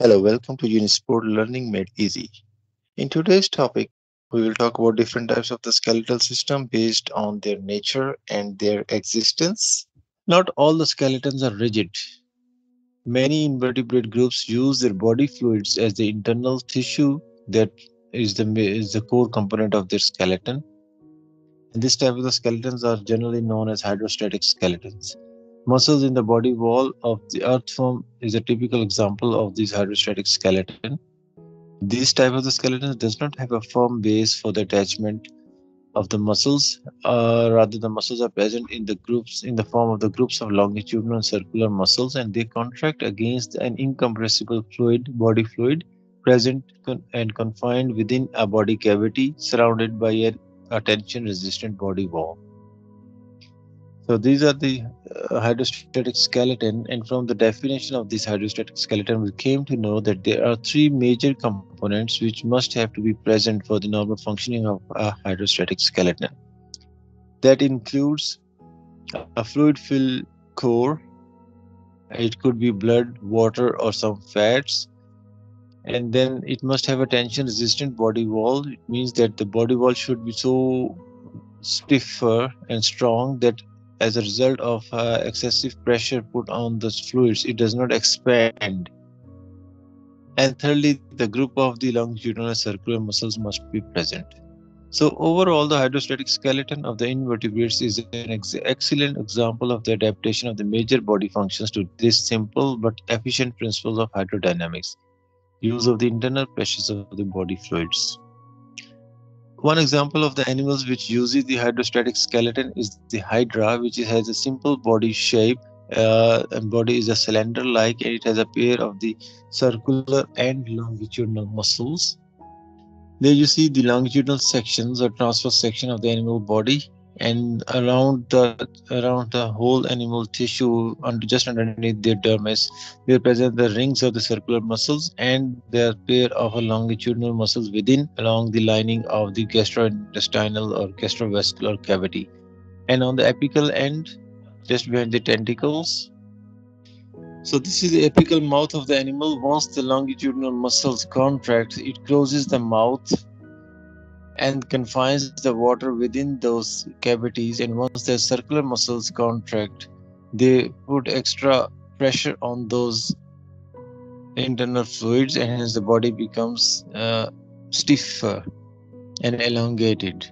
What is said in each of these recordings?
Hello, welcome to UniSupport Learning Made Easy. In today's topic, we will talk about different types of the skeletal system based on their nature and their existence. Not all the skeletons are rigid. Many invertebrate groups use their body fluids as the internal tissue that is the core component of their skeleton. And this type of the skeletons are generally known as hydrostatic skeletons. Muscles in the body wall of the earthworm is a typical example of this hydrostatic skeleton. These type of the skeletons does not have a firm base for the attachment of the muscles. Rather, the muscles are present in the form of groups of longitudinal and circular muscles, and they contract against an incompressible body fluid present and confined within a body cavity surrounded by a tension-resistant body wall. So these are the hydrostatic skeleton, and from the definition of this hydrostatic skeleton, we came to know that there are three major components which must have to be present for the normal functioning of a hydrostatic skeleton. That includes a fluid-filled core. It could be blood, water, or some fats. And then it must have a tension-resistant body wall. It means that the body wall should be so stiffer and strong that as a result of excessive pressure put on the fluids, it does not expand. And thirdly, the group of the longitudinal and circular muscles must be present. So overall, the hydrostatic skeleton of the invertebrates is an excellent example of the adaptation of the major body functions to this simple but efficient principle of hydrodynamics, use of the internal pressures of the body fluids. One example of the animals which uses the hydrostatic skeleton is the hydra, which has a simple body shape. And body is a cylinder-like, and it has a pair of the circular and longitudinal muscles. There you see the longitudinal sections or transverse section of the animal body, and around the whole animal tissue, just underneath their dermis, they present the rings of the circular muscles and their pair of longitudinal muscles within along the lining of the gastrointestinal or gastrovascular cavity. And on the apical end, just behind the tentacles. So this is the apical mouth of the animal. Once the longitudinal muscles contract, it closes the mouth and confines the water within those cavities, and once the circular muscles contract, they put extra pressure on those internal fluids, and hence the body becomes stiffer and elongated.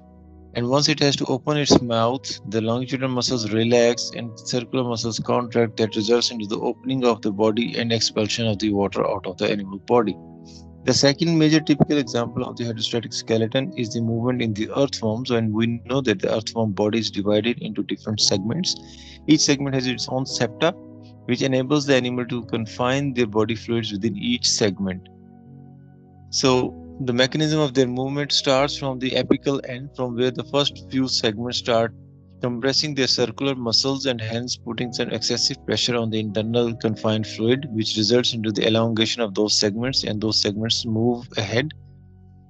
And once it has to open its mouth, the longitudinal muscles relax and circular muscles contract. That results into the opening of the body and expulsion of the water out of the animal body. The second major typical example of the hydrostatic skeleton is the movement in the earthworms, and we know that the earthworm body is divided into different segments. Each segment has its own septa, which enables the animal to confine their body fluids within each segment. So the mechanism of their movement starts from the apical end, from where the first few segments start compressing their circular muscles and hence putting some excessive pressure on the internal confined fluid, which results into the elongation of those segments, and those segments move ahead.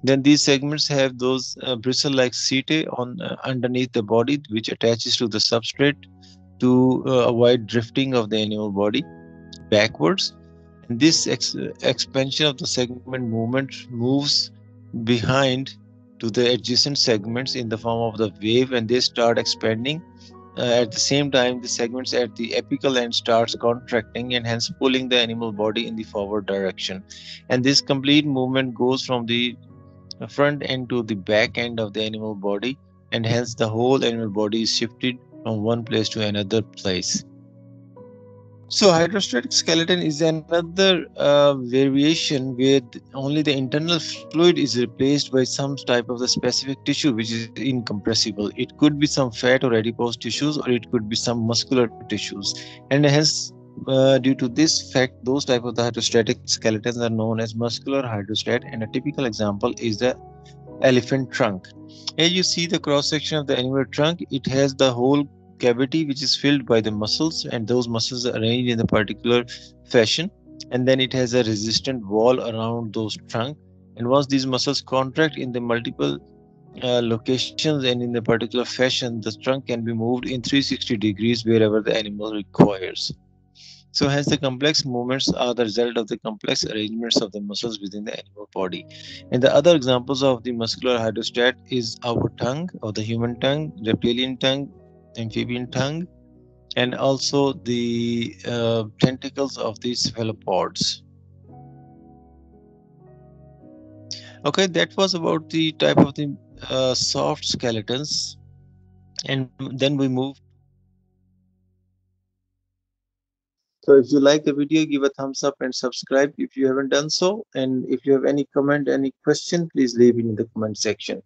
Then these segments have those bristle-like setae underneath the body, which attaches to the substrate to avoid drifting of the animal body backwards. And this expansion of the segment movement moves behind to the adjacent segments in the form of the wave, and they start expanding. At the same time, the segments at the apical end starts contracting and hence pulling the animal body in the forward direction. And this complete movement goes from the front end to the back end of the animal body, and hence the whole animal body is shifted from one place to another place. So hydrostatic skeleton is another variation where only the internal fluid is replaced by some type of the specific tissue which is incompressible. It could be some fat or adipose tissues, or it could be some muscular tissues. And hence, due to this fact, those type of the hydrostatic skeletons are known as muscular hydrostat, and a typical example is the elephant trunk. Here you see the cross-section of the animal trunk. It has the whole cavity which is filled by the muscles, and those muscles are arranged in a particular fashion, and then it has a resistant wall around those trunk, and once these muscles contract in the multiple locations and in the particular fashion, the trunk can be moved in 360 degrees wherever the animal requires. So hence the complex movements are the result of the complex arrangements of the muscles within the animal body. And the other examples of the muscular hydrostat is our tongue, or the human tongue, reptilian tongue, amphibian tongue, and also the tentacles of the cephalopods. Okay, that was about the type of the soft skeletons, and then we move. So if you like the video, give a thumbs up and subscribe if you haven't done so. And if you have any comment, any question, please leave it in the comment section.